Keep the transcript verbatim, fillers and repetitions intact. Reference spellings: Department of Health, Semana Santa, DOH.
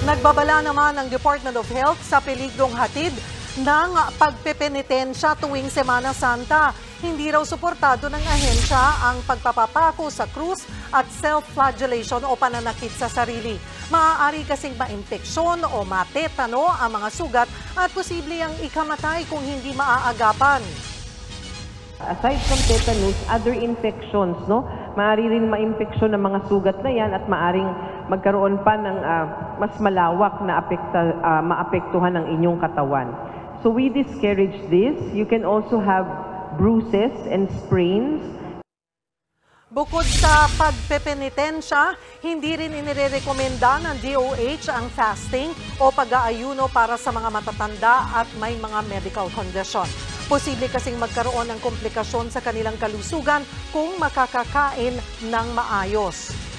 Nagbabala naman ang Department of Health sa peligrong hatid ng pagpepenitensya tuwing Semana Santa. Hindi raw suportado ng ahensya ang pagpapapako sa krus at self-flagellation o pananakit sa sarili. Maaari kasing maimpeksyon o matetano ang mga sugat at posible ang ikamatay kung hindi maaagapan. Aside from tetanus, other infections, no? Maaari rin maimpeksyon ng mga sugat na yan at maaring magkaroon pa ng uh, mas malawak na apekta, uh, maapektuhan ng inyong katawan. So we discourage this. You can also have bruises and sprains. Bukod sa pagpepenitensya, hindi rin inirekomenda ng D O H ang fasting o pag-aayuno para sa mga matatanda at may mga medical condition. Posible kasing magkaroon ng komplikasyon sa kanilang kalusugan kung makakakain ng maayos.